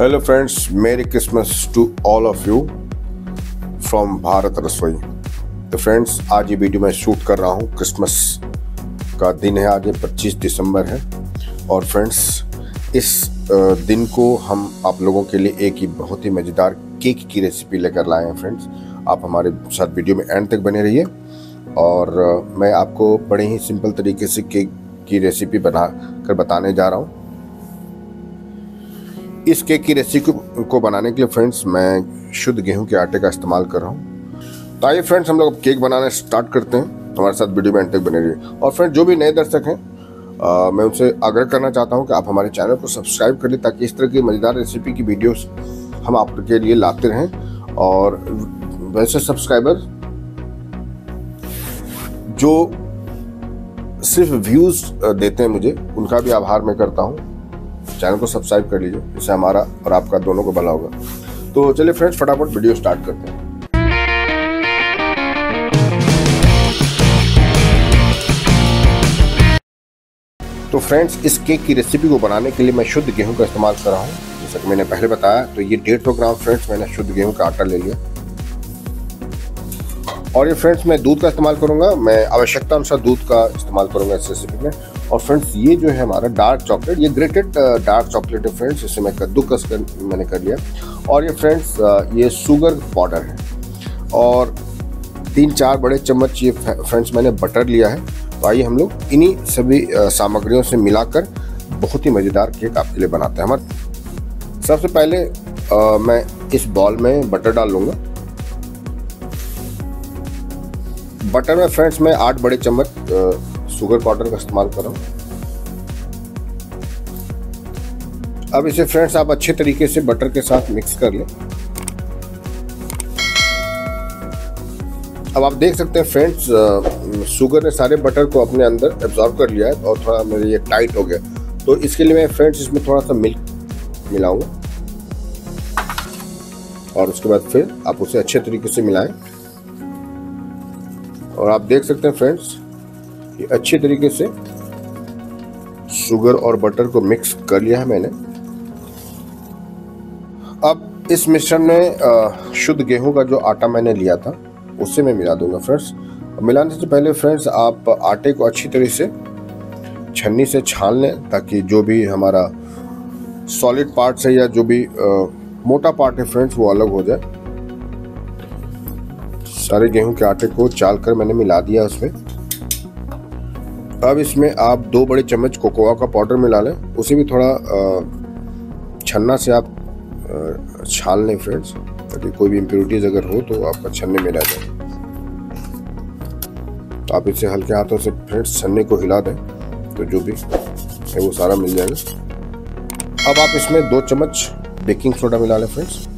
Hello friends, merry Christmas to all of you from Bharat Rasoi. तो friends, आज ये video मैं शूट कर रहा हूँ, क्रिसमस का दिन है, आज 25 दिसंबर है। और फ्रेंड्स, इस दिन को हम आप लोगों के लिए एक ही बहुत ही मज़ेदार केक की रेसिपी लेकर लाए हैं। फ्रेंड्स, आप हमारे साथ वीडियो में एंड तक बने रहिए और मैं आपको बड़े ही सिंपल तरीके से केक की रेसिपी बना कर बताने जा रहा हूँ। इस केक की रेसिपी को बनाने के लिए फ्रेंड्स मैं शुद्ध गेहूं के आटे का इस्तेमाल कर रहा हूं। तो आइए फ्रेंड्स, हम लोग केक बनाना स्टार्ट करते हैं। हमारे साथ वीडियो में एंड तक बने रहिए। और फ्रेंड्स, जो भी नए दर्शक हैं मैं उनसे आग्रह करना चाहता हूं कि आप हमारे चैनल को सब्सक्राइब कर लें, ताकि इस तरह की मज़ेदार रेसिपी की वीडियोस हम आपके लिए लाते रहें। और वैसे सब्सक्राइबर जो सिर्फ व्यूज़ देते हैं मुझे, उनका भी आभार मैं करता हूँ। चैनल को सब्सक्राइब कर लीजिए, इससे हमारा और आपका दोनों को भला होगा। तो चलिए फ्रेंड्स, फटाफट वीडियो स्टार्ट करते हैं। तो फ्रेंड्स, इस केक की रेसिपी को बनाने के लिए मैं शुद्ध गेहूं का इस्तेमाल कर रहा हूं। जैसा कि मैंने पहले बताया, तो ये 150 ग्राम फ्रेंड्स मैंने शुद्ध गेहूं का आटा ले लिया। और ये फ्रेंड्स, मैं दूध का इस्तेमाल करूंगा, मैं आवश्यकता अनुसार दूध का इस्तेमाल करूंगा इस रेसिपी में। और फ्रेंड्स, ये जो है हमारा डार्क चॉकलेट, ये ग्रेटेड डार्क चॉकलेट है फ्रेंड्स, इसे मैं कद्दूकस मैंने कर लिया। और ये फ्रेंड्स, ये शुगर पाउडर है। और 3-4 बड़े चम्मच ये फ्रेंड्स मैंने बटर लिया है। तो आइए हम लोग इन्हीं सभी सामग्रियों से मिलाकर बहुत ही मज़ेदार केक आपके लिए बनाते हैं। हमारे सबसे पहले मैं इस बॉल में बटर डाल लूँगा। बटर में फ्रेंड्स मैं 8 बड़े चम्मच शुगर पाउडर का इस्तेमाल कर रहा हूँ। अब इसे फ्रेंड्स आप अच्छे तरीके से बटर के साथ मिक्स कर लें। अब आप देख सकते हैं फ्रेंड्स, शुगर ने सारे बटर को अपने अंदर एब्जॉर्ब कर लिया है और थोड़ा मेरे ये टाइट हो गया। तो इसके लिए मैं फ्रेंड्स इसमें थोड़ा सा मिल्क मिलाऊंगा और उसके बाद फिर आप उसे अच्छे तरीके से मिलाएं। और आप देख सकते हैं फ्रेंड्स, ये अच्छे तरीके से शुगर और बटर को मिक्स कर लिया है मैंने। अब इस मिश्रण में शुद्ध गेहूं का जो आटा मैंने लिया था, उससे मैं मिला दूंगा फ्रेंड्स। मिलाने से पहले फ्रेंड्स आप आटे को अच्छी तरह से छन्नी से छान लें, ताकि जो भी हमारा सॉलिड पार्ट्स है या जो भी मोटा पार्ट है फ्रेंड्स, वो अलग हो जाए। सारे गेहूं के आटे को चाल कर मैंने मिला दिया उसमें। अब इसमें आप 2 बड़े चम्मच कोकोआ का पाउडर मिला लें, उसे भी थोड़ा छन्ना से आप छान लें फ्रेंड्स, ताकि कोई भी इम्प्योरिटीज अगर हो तो आपका छन्ने में रह जाए। तो आप इसे हल्के हाथों से फ्रेंड्स छन्ने को हिला दें, तो जो भी है वो सारा मिल जाएगा। अब आप इसमें 2 चम्मच बेकिंग सोडा मिला लें फ्रेंड्स।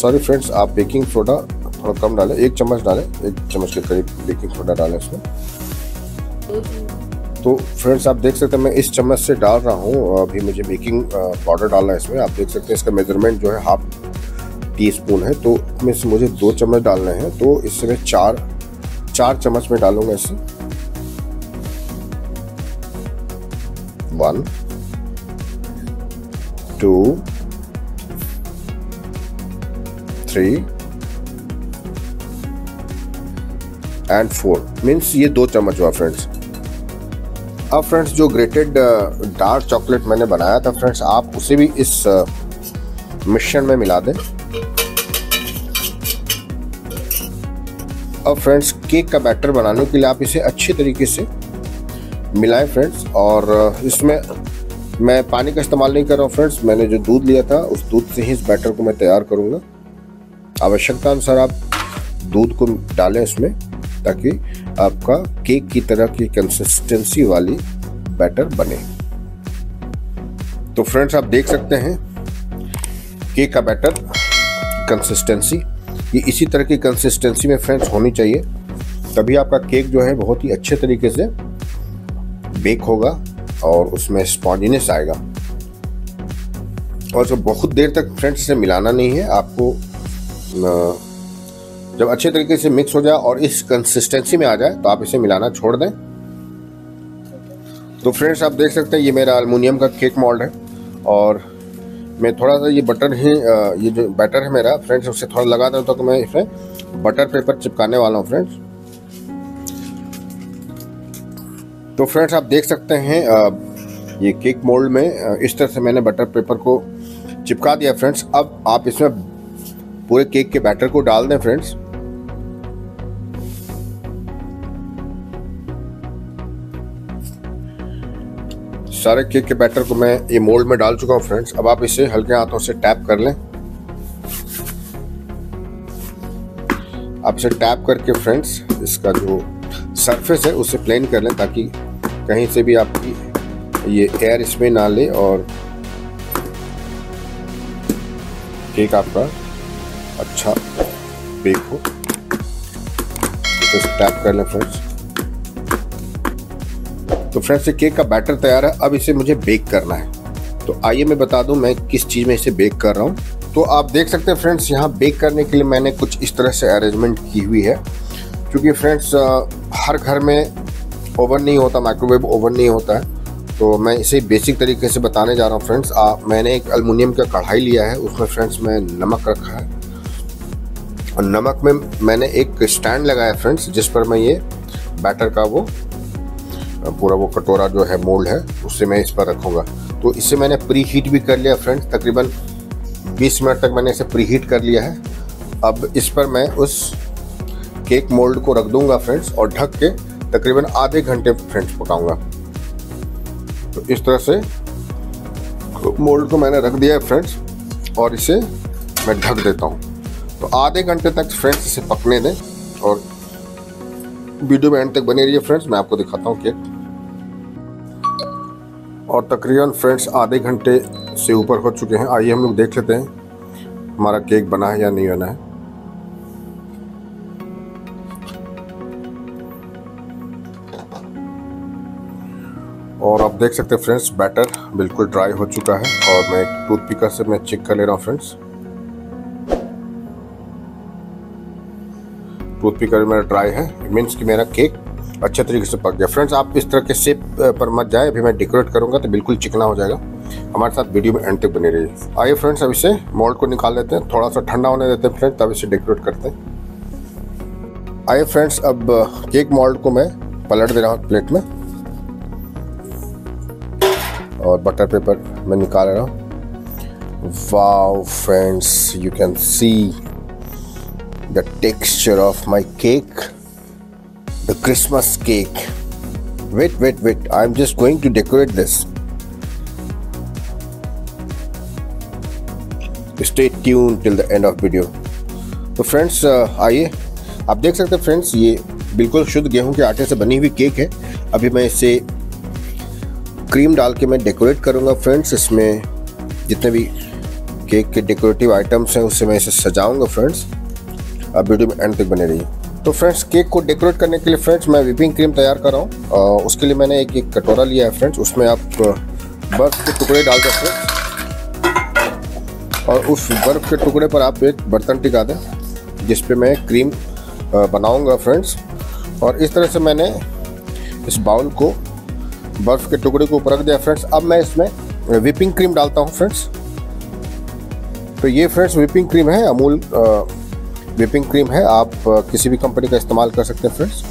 सॉरी फ्रेंड्स, आप बेकिंग सोडा थोड़ा कम डालें, 1 चम्मच डालें, 1 चम्मच के करीब बेकिंग सोडा डालें इसमें। तो फ्रेंड्स आप देख सकते हैं, मैं इस चम्मच से डाल रहा हूँ। अभी मुझे बेकिंग पाउडर डालना है इसमें। आप देख सकते हैं इसका मेजरमेंट जो है 1/2 टीस्पून है, तो इसमें से मुझे 2 चम्मच डालने हैं। तो इससे मैं 4 चम्मच में डालूंगा इसे। 1, 2, 3 and 4 मीन्स ये 2 चम्मच हुआ फ्रेंड्स। अब फ्रेंड्स, जो ग्रेटेड डार्क चॉकलेट मैंने बनाया था फ्रेंड्स, आप उसे भी इस मिश्रण में मिला दें। अब फ्रेंड्स, केक का बैटर बनाने के लिए आप इसे अच्छे तरीके से मिलाएं फ्रेंड्स। और इसमें मैं पानी का इस्तेमाल नहीं कर रहा हूँ फ्रेंड्स, मैंने जो दूध लिया था उस दूध से ही इस बैटर को मैं तैयार करूँगा। आवश्यकता अनुसार आप दूध को डालें इसमें, ताकि आपका केक की तरह की कंसिस्टेंसी वाली बैटर बने। तो फ्रेंड्स आप देख सकते हैं, केक का बैटर कंसिस्टेंसी ये इसी तरह की कंसिस्टेंसी में फ्रेंड्स होनी चाहिए, तभी आपका केक जो है बहुत ही अच्छे तरीके से बेक होगा और उसमें स्पॉन्जीनेस आएगा। और जब बहुत देर तक फ्रेंड्स इसे मिलाना नहीं है आपको, जब अच्छे तरीके से मिक्स हो जाए और इस कंसिस्टेंसी में आ जाए तो आप इसे मिलाना छोड़ दें। तो फ्रेंड्स आप देख सकते हैं ये मेरा एलुमिनियम का केक मोल्ड है और मैं थोड़ा सा ये बटर है, ये जो बैटर है मेरा फ्रेंड्स उससे थोड़ा लगा देता हूँ तो कि मैं इसमें बटर पेपर चिपकाने वाला हूँ फ्रेंड्स। तो फ्रेंड्स आप देख सकते हैं ये केक मोल्ड में इस तरह से मैंने बटर पेपर को चिपका दिया फ्रेंड्स। अब आप इसमें पूरे केक के बैटर को डाल दें फ्रेंड्स। सारे केक के बैटर को मैं ये मोल्ड में डाल चुका हूँ फ्रेंड्स। अब आप इसे हल्के हाथों से टैप कर लें। आप इसे टैप करके फ्रेंड्स इसका जो सरफेस है उसे प्लेन कर लें ताकि कहीं से भी आपकी ये एयर इसमें ना ले और केक आपका अच्छा बेक हो। इसे टैप कर लें फ्रेंड्स। तो फ्रेंड्स ये केक का बैटर तैयार है। अब इसे मुझे बेक करना है, तो आइए मैं बता दूं मैं किस चीज़ में इसे बेक कर रहा हूं। तो आप देख सकते हैं फ्रेंड्स यहाँ बेक करने के लिए मैंने कुछ इस तरह से अरेंजमेंट की हुई है, क्योंकि फ्रेंड्स हर घर में ओवन नहीं होता, माइक्रोवेव ओवन नहीं होता है, तो मैं इसे बेसिक तरीके से बताने जा रहा हूँ फ्रेंड्स। मैंने एक एलुमिनियम का कढ़ाई लिया है, उसमें फ्रेंड्स मैं नमक रखा है और नमक में मैंने एक स्टैंड लगाया फ्रेंड्स जिस पर मैं ये बैटर का वो पूरा वो कटोरा जो है मोल्ड है उससे मैं इस पर रखूँगा। तो इसे मैंने प्री हीट भी कर लिया फ्रेंड्स, तकरीबन 20 मिनट तक मैंने इसे प्री हीट कर लिया है। अब इस पर मैं उस केक मोल्ड को रख दूंगा फ्रेंड्स और ढक के तकरीबन आधे घंटे फ्रेंड्स पकाऊंगा। तो इस तरह से मोल्ड को मैंने रख दिया है फ्रेंड्स और इसे मैं ढक देता हूँ। तो आधे घंटे तक फ्रेंड्स इसे पकने दें और वीडियो में एंड तक बने रहिए फ्रेंड्स, मैं आपको दिखाता हूँ केक। और तकरीबन फ्रेंड्स आधे घंटे से ऊपर हो चुके हैं। आइए हम लोग देख लेते हैं हमारा केक बना है या नहीं बना है। और आप देख सकते हैं फ्रेंड्स बैटर बिल्कुल ड्राई हो चुका है और मैं एक टूथपिकर से मैं चेक कर ले रहा हूँ फ्रेंड्स। टूथपिकर मेरा ड्राई है, मीन्स कि मेरा केक अच्छे तरीके से पक गया। फ्रेंड्स आप इस तरह के शेप पर मत जाए, अभी मैं डेकोरेट करूंगा तो बिल्कुल चिकना हो जाएगा। हमारे साथ वीडियो में एंड तक बने रहिए। आइए फ्रेंड्स अब इसे मोल्ड को निकाल देते हैं, थोड़ा सा ठंडा होने देते हैं फ्रेंड्स, तब इसे डेकोरेट करते हैं। आइए फ्रेंड्स अब केक मोल्ड को मैं पलट दे रहा हूँ प्लेट में और बटर पेपर मैं निकाल रहा हूँ। Wow friends, you can see the texture of my cake, the Christmas cake. Wait, I'm just going to decorate this. Stay tuned till the end of video. तो फ्रेंड्स आइए आप देख सकते हैं फ्रेंड्स ये बिल्कुल शुद्ध गेहूं के आटे से बनी हुई केक है। अभी मैं इसे क्रीम डाल के मैं डेकोरेट करूंगा फ्रेंड्स। इसमें जितने भी केक के डेकोरेटिव आइटम्स हैं उससे मैं इसे सजाऊंगा फ्रेंड्स। अब वीडियो में एंड तक बने रहिए। तो फ्रेंड्स केक को डेकोरेट करने के लिए फ्रेंड्स मैं विपिंग क्रीम तैयार कर रहा हूँ। उसके लिए मैंने एक कटोरा लिया है फ्रेंड्स, उसमें आप बर्फ़ के टुकड़े डाल सकते हैं और उस बर्फ़ के टुकड़े पर आप एक बर्तन टिका दें जिस पे मैं क्रीम बनाऊँगा फ्रेंड्स। और इस तरह से मैंने इस बाउल को बर्फ़ के टुकड़े के ऊपर रख दिया फ्रेंड्स। अब मैं इसमें विपिंग क्रीम डालता हूँ फ्रेंड्स। तो ये फ्रेंड्स विपिंग क्रीम है, अमूल व्हिपिंग क्रीम है, आप किसी भी कंपनी का इस्तेमाल कर सकते हैं फ्रेंड्स।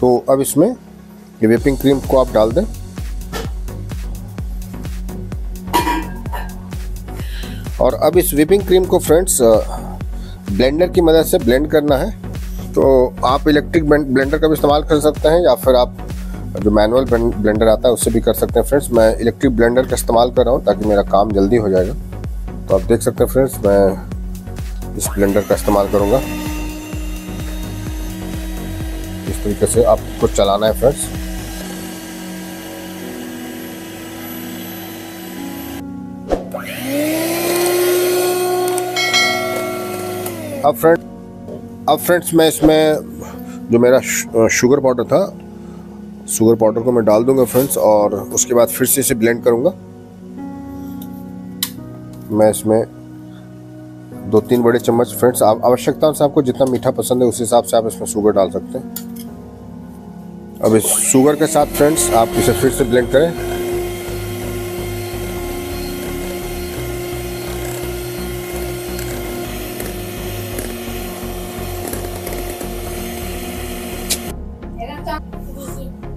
तो अब इसमें ये व्हिपिंग क्रीम को आप डाल दें और अब इस व्हिपिंग क्रीम को फ्रेंड्स ब्लेंडर की मदद से ब्लेंड करना है। तो आप इलेक्ट्रिक ब्लेंडर का भी इस्तेमाल कर सकते हैं या फिर आप जो मैनुअल ब्लेंडर आता है उससे भी कर सकते हैं फ्रेंड्स। मैं इलेक्ट्रिक ब्लेंडर का इस्तेमाल कर रहा हूँ ताकि मेरा काम जल्दी हो जाएगा। तो आप देख सकते हैं फ्रेंड्स मैं इस ब्लेंडर का इस्तेमाल करूंगा। इस तरीके से आपको चलाना है फ्रेंड्स। अब फ्रेंड्स मैं इसमें जो मेरा शुगर पाउडर था, शुगर पाउडर को मैं डाल दूंगा फ्रेंड्स और उसके बाद फिर से इसे ब्लेंड करूंगा। मैं इसमें 2-3 बड़े चम्मच फ्रेंड्स, आप आवश्यकता से आपको जितना मीठा पसंद है उस हिसाब से आप इसमें शुगर डाल सकते हैं। अब इस शुगर के साथ फ्रेंड्स आप इसे फिर से ब्लेंड करें।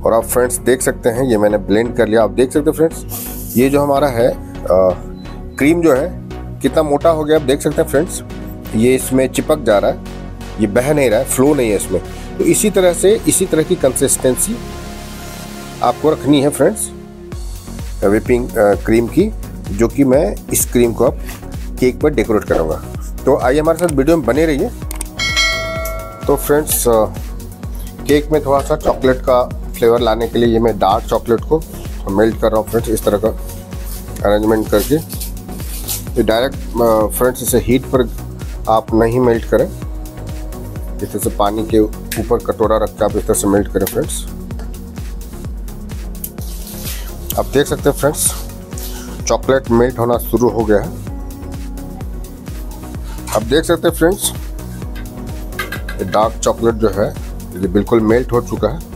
और आप फ्रेंड्स देख सकते हैं ये मैंने ब्लेंड कर लिया। आप देख सकते हो फ्रेंड्स ये जो हमारा है क्रीम जो है कितना मोटा हो गया। आप देख सकते हैं फ्रेंड्स ये इसमें चिपक जा रहा है, ये बह नहीं रहा है, फ्लो नहीं है इसमें। तो इसी तरह से इसी तरह की कंसिस्टेंसी आपको रखनी है फ्रेंड्स व्हिपिंग क्रीम की, जो कि मैं इस क्रीम को अब केक पर डेकोरेट करूँगा। तो आइए हमारे साथ वीडियो में बने रहिए। तो फ्रेंड्स केक में थोड़ा सा चॉकलेट का फ्लेवर लाने के लिए ये मैं डार्क चॉकलेट को मेल्ट कर रहा हूँ फ्रेंड्स, इस तरह का अरेंजमेंट करके। ये डायरेक्ट फ्रेंड्स इसे हीट पर आप नहीं मेल्ट करें, इस तरह से पानी के ऊपर कटोरा रख के आप इस तरह से मेल्ट करें फ्रेंड्स। आप देख सकते हैं फ्रेंड्स चॉकलेट मेल्ट होना शुरू हो गया है। आप देख सकते हैं फ्रेंड्स ये डार्क चॉकलेट जो है ये बिल्कुल मेल्ट हो चुका है।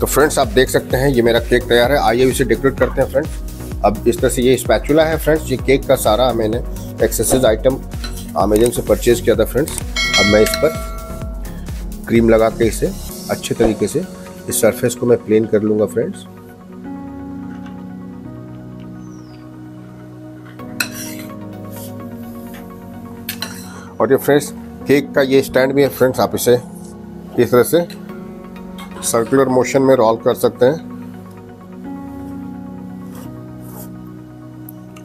तो फ्रेंड्स आप देख सकते हैं ये मेरा केक तैयार है। आइए इसे डेकोरेट करते हैं फ्रेंड्स। अब इस तरह से ये स्पैचुला है फ्रेंड्स, ये केक का सारा मैंने एक्सेसरीज आइटम अमेजन से परचेज किया था फ्रेंड्स। अब मैं इस पर क्रीम लगा के इसे अच्छे तरीके से इस सरफेस को मैं प्लेन कर लूँगा फ्रेंड्स। और ये फ्रेंड्स केक का ये स्टैंड भी है फ्रेंड्स, आप इसे इस तरह से सर्कुलर मोशन में रोल कर सकते हैं।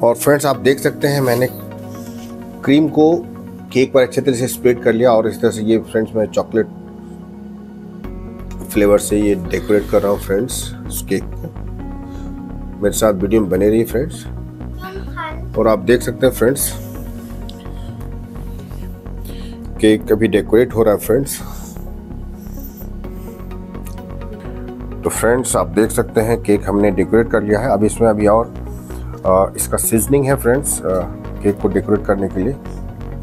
और फ्रेंड्स आप देख सकते हैं मैंने क्रीम को केक पर अच्छे तरह से स्प्रेड कर लिया। और इस तरह से ये फ्रेंड्स मैं चॉकलेट फ्लेवर से ये डेकोरेट कर रहा हूँ फ्रेंड्स इस केक को। मेरे साथ वीडियो में बने रहिए फ्रेंड्स। और आप देख सकते हैं फ्रेंड्स केक अभी डेकोरेट हो रहा है फ्रेंड्स। तो फ्रेंड्स आप देख सकते हैं केक हमने डेकोरेट कर लिया है। अब इसमें अभी और इसका सीजनिंग है फ्रेंड्स। केक को डेकोरेट करने के लिए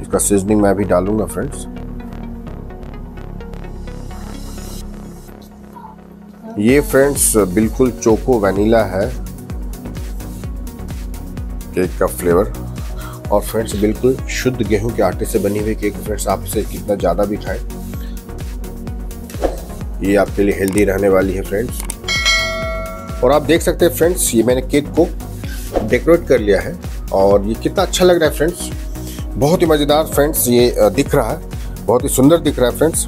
इसका सीजनिंग मैं अभी डालूंगा फ्रेंड्स। ये फ्रेंड्स बिल्कुल चोको वैनिला है केक का फ्लेवर। और फ्रेंड्स बिल्कुल शुद्ध गेहूं के आटे से बनी हुई केक फ्रेंड्स, आप इसे कितना ज़्यादा भी खाएं ये आपके लिए हेल्दी रहने वाली है फ्रेंड्स। और आप देख सकते हैं फ्रेंड्स ये मैंने केक को डेकोरेट कर लिया है और ये कितना अच्छा लग रहा है फ्रेंड्स, बहुत ही मज़ेदार फ्रेंड्स ये दिख रहा है, बहुत ही सुंदर दिख रहा है फ्रेंड्स।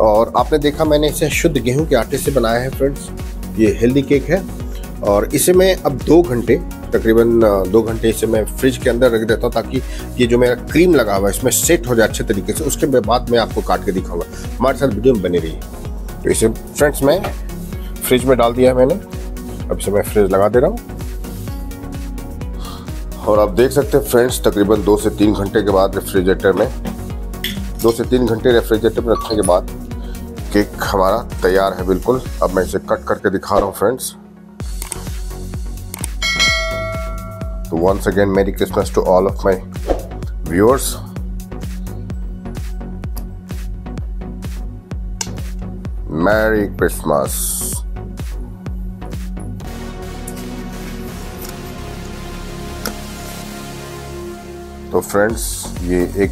और आपने देखा मैंने इसे शुद्ध गेहूं के आटे से बनाया है फ्रेंड्स, ये हेल्दी केक है। और इसे मैं अब 2 घंटे तकरीबन 2 घंटे इसे मैं फ्रिज के अंदर रख देता हूँ ताकि ये जो मेरा क्रीम लगा हुआ है इसमें सेट हो जाए अच्छे तरीके से। उसके बाद मैं आपको काट के दिखाऊँगा, हमारे साथ वीडियो में बने रहिए। तो इसे फ्रेंड्स मैं फ्रिज में डाल दिया है मैंने, अब इसे मैं फ्रिज लगा दे रहा हूँ। और आप देख सकते हैं फ्रेंड्स तकरीबन 2 से 3 घंटे के बाद रेफ्रिजरेटर में 2 से 3 घंटे रेफ्रिजरेटर में रखने के बाद केक हमारा तैयार है बिल्कुल। अब मैं इसे कट करके दिखा रहा हूँ फ्रेंड्स। तो once again merry Christmas to all of my viewers. Merry Christmas। तो फ्रेंड्स ये एक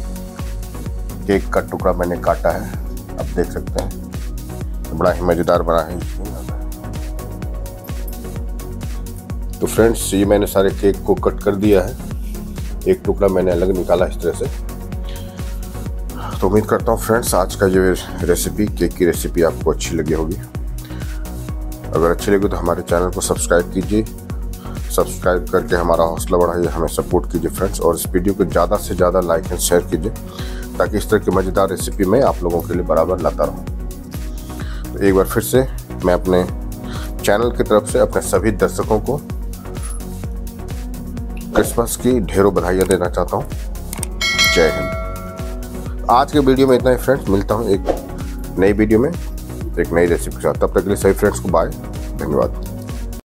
केक का टुकड़ा मैंने काटा है, आप देख सकते हैं बड़ा ही मज़ेदार बना है। तो फ्रेंड्स ये मैंने सारे केक को कट कर दिया है, एक टुकड़ा मैंने अलग निकाला इस तरह से। तो उम्मीद करता हूँ फ्रेंड्स आज का ये रेसिपी केक की रेसिपी आपको अच्छी लगी होगी। अगर अच्छी लगी तो हमारे चैनल को सब्सक्राइब कीजिए, सब्सक्राइब करके हमारा हौसला बढ़ाइए, हमें सपोर्ट कीजिए फ्रेंड्स। और इस वीडियो को ज़्यादा से ज़्यादा लाइक एंड शेयर कीजिए ताकि इस तरह की मज़ेदार रेसिपी मैं आप लोगों के लिए बराबर लाता रहूँ। तो एक बार फिर से मैं अपने चैनल की तरफ से अपने सभी दर्शकों को क्रिसमस की ढेरों बधाइयाँ देना चाहता हूँ। जय हिंद। आज के वीडियो में इतना ही फ्रेंड्स, मिलता हूँ एक नई वीडियो में एक नई रेसिपी के साथ। तब तक के लिए सभी फ्रेंड्स को बाय, धन्यवाद।